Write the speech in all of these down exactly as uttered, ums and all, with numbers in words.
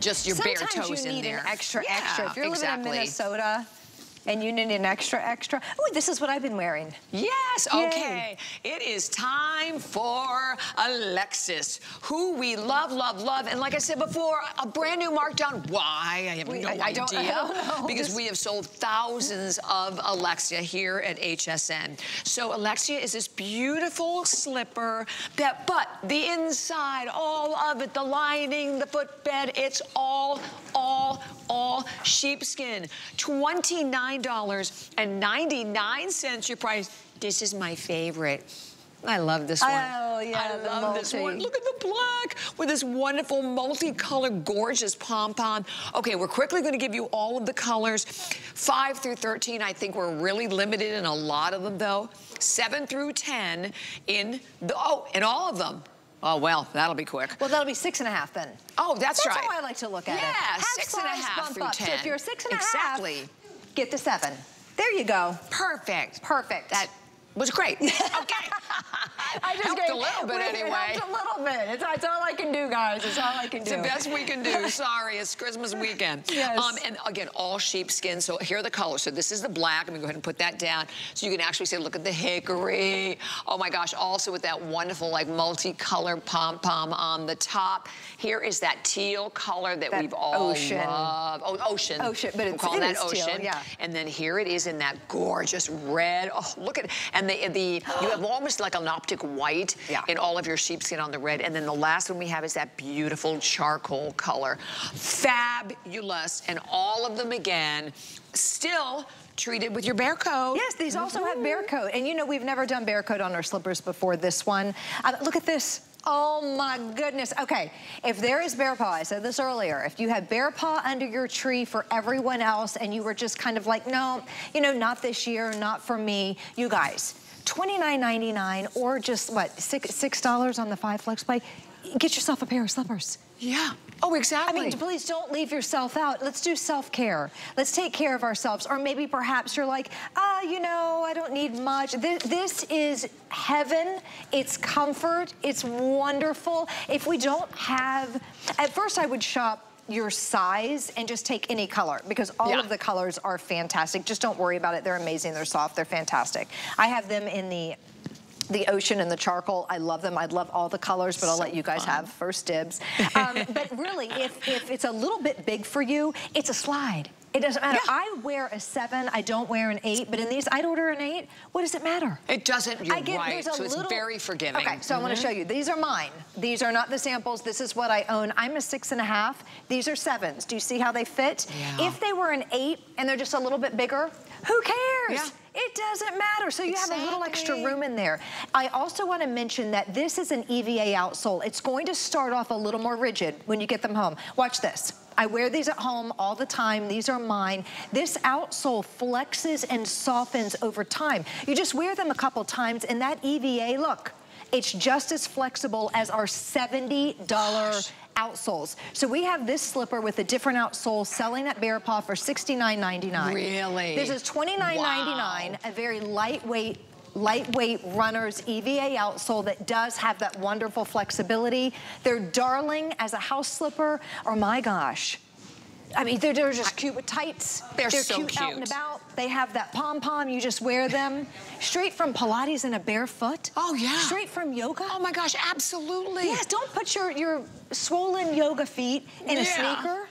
just your sometimes bare toes in there. Sometimes you need an extra yeah, extra. If you're exactly. living in Minnesota, and you need an extra extra. Oh, this is what I've been wearing. Yes, okay. Yay. It is time for Alexis, who we love, love, love. And like I said before, a brand new markdown. Why? I have we, no I, idea. I don't, I don't know. Because this... we have sold thousands of Alexia here at H S N. So Alexia is this beautiful slipper that, but the inside, all of it, the lining, the footbed, it's all, all, all sheepskin. twenty-nine dollars and ninety-nine cents your price. This is my favorite. I love this one. Oh, yeah, I love multi. this one. Look at the black with this wonderful multicolored, gorgeous pom-pom. Okay, we're quickly going to give you all of the colors. five through thirteen, I think we're really limited in a lot of them, though. seven through ten in, the, oh, in all of them. Oh, well, that'll be quick. Well, that'll be six and a half then. Oh, that's, that's right. That's how I like to look at yeah, it. Yeah, six and a half through up. ten. So if you're six and exactly. a half, get to seven. There you go. Perfect. Perfect. That was great. Okay. I just helped a little bit anyway. Helped a little bit. It's, it's all I can do, guys. It's all I can do. It's the best we can do. Sorry, it's Christmas weekend. Yes. Um, and again, all sheepskin. So here are the colors. So this is the black. I'm gonna go ahead and put that down so you can actually say, look at the hickory. Oh my gosh. Also with that wonderful like multicolored pom pom on the top. Here is that teal color that, that we've all ocean. loved. Oh, ocean. Ocean. But we'll it's, call it that is ocean. Teal, yeah. And then here it is in that gorgeous red. Oh, look at it. And the the you have almost like an optic white yeah. in all of your sheepskin on the red. And then the last one we have is that beautiful charcoal color. Fabulous. And all of them again, still treated with your bear coat. Yes, these also have bear coat. And you know, we've never done bear coat on our slippers before this one. Uh, look at this. Oh my goodness. Okay, if there is bear paw, I said this earlier, if you have bear paw under your tree for everyone else and you were just kind of like, no, you know, not this year, not for me, you guys. twenty-nine ninety-nine or just what six six dollars on the five flex play. Get yourself a pair of slippers. Yeah. Oh, exactly. I mean, please don't leave yourself out. Let's do self-care. Let's take care of ourselves. Or maybe perhaps you're like, ah, you know, I don't need much. This, this is heaven. It's comfort. It's wonderful. If we don't have, at first I would shop your size and just take any color because all yeah. of the colors are fantastic. Just don't worry about it. They're amazing. They're soft. They're fantastic. I have them in the the ocean and the charcoal. I love them. I love all the colors, but so I'll let you guys fun. have first dibs. Um, but really, if, if it's a little bit big for you, it's a slide. It doesn't matter. Yeah. I wear a seven. I don't wear an eight. But in these, I'd order an eight. What does it matter? It doesn't. You're I get, right. So little... it's very forgiving. Okay. So mm-hmm. I want to show you. These are mine. These are not the samples. This is what I own. I'm a six and a half. These are sevens. Do you see how they fit? Yeah. If they were an eight and they're just a little bit bigger, who cares? Yeah. It doesn't matter. So you exactly. have a little extra room in there. I also want to mention that this is an E V A outsole. It's going to start off a little more rigid when you get them home. Watch this. I wear these at home all the time. These are mine. This outsole flexes and softens over time. You just wear them a couple times and that E V A, look, it's just as flexible as our seventy dollar Gosh. outsoles. So we have this slipper with a different outsole selling at Bearpaw for sixty-nine ninety-nine. Really? This is twenty-nine ninety-nine, wow. a very lightweight, lightweight runner's E V A outsole that does have that wonderful flexibility. They're darling as a house slipper. Oh my gosh. I mean, they're, they're just cute with tights. They're, they're so cute, cute out and about. They have that pom-pom. You just wear them. Straight from Pilates in a barefoot. Oh, yeah. Straight from yoga. Oh, my gosh, absolutely. Yes, don't put your, your swollen yoga feet in yeah. a sneaker.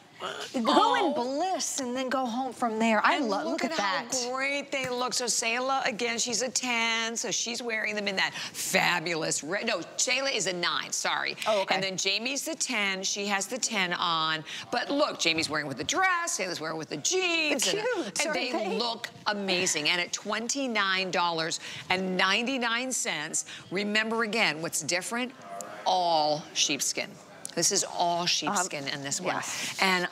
Go oh. in bliss and then go home from there. I love, look, look at, at that. How great they look. So Shayla, again, she's a ten, so she's wearing them in that fabulous red. No, Shayla is a nine, sorry. Oh, okay. And then Jamie's the ten. She has the ten on. But look, Jamie's wearing with the dress, Shayla's wearing with the jeans. Cute. And, and they, they look amazing. And at twenty-nine ninety-nine, remember again, what's different? All sheepskin. This is all sheepskin um, in this one. Yes. And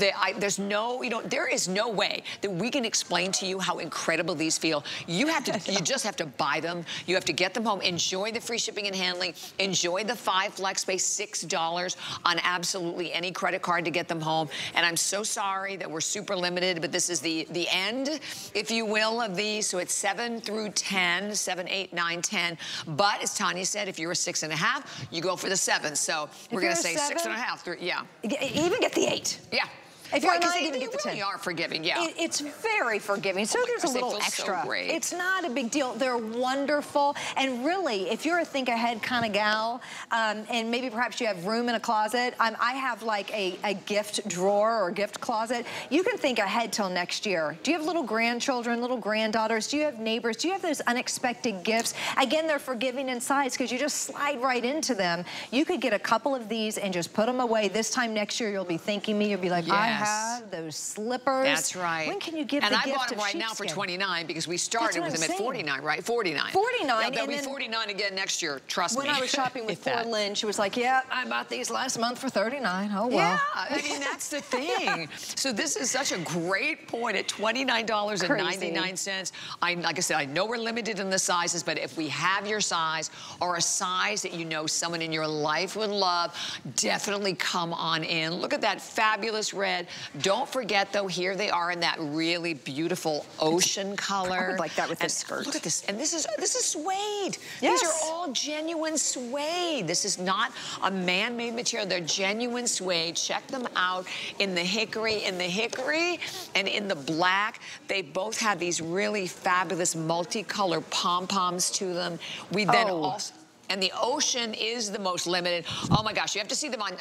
they, I, there's no, you know, there is no way that we can explain to you how incredible these feel. You have to, you just have to buy them. You have to get them home. Enjoy the free shipping and handling. Enjoy the five flex pay, six dollars on absolutely any credit card to get them home. And I'm so sorry that we're super limited, but this is the, the end, if you will, of these. So it's seven through ten, seven, eight, nine, ten. But as Tanya said, if you're a six and a half, you go for the seven. So we're going to say, say seven, six and a half, three, yeah. Even get the eight. Yeah. If you're right, not, even get the ten. Really are forgiving, yeah. It, it's very forgiving. So there's a little extra. So it's not a big deal. They're wonderful. And really, if you're a think ahead kind of gal, um, and maybe perhaps you have room in a closet, um, I have like a, a gift drawer or gift closet. You can think ahead till next year. Do you have little grandchildren, little granddaughters? Do you have neighbors? Do you have those unexpected gifts? Again, they're forgiving in size because you just slide right into them. You could get a couple of these and just put them away. This time next year, you'll be thanking me. You'll be like, yeah. I had those slippers. That's right. When can you give and the I gift bought them right now for twenty-nine because we started with them saying. At forty-nine, right? forty-nine. forty-nine. Yeah, they'll and be forty-nine again next year. Trust when me. When I was shopping with Phil Lynn, she was like, "Yeah, I bought these last month for thirty-nine. Oh wow." Yeah, I mean that's the thing. Yeah. So this is such a great point at twenty-nine ninety-nine. I like I said, I know we're limited in the sizes, but if we have your size or a size that you know someone in your life would love, definitely come on in. Look at that fabulous red. Don't forget, though, here they are in that really beautiful ocean color. Like that with this skirt. Look at this. And this is this is suede. Yes. These are all genuine suede. This is not a man-made material. They're genuine suede. Check them out in the hickory, in the hickory, and in the black. They both have these really fabulous multicolored pom-poms to them. We then oh. also, and the ocean is the most limited. Oh my gosh, you have to see them on.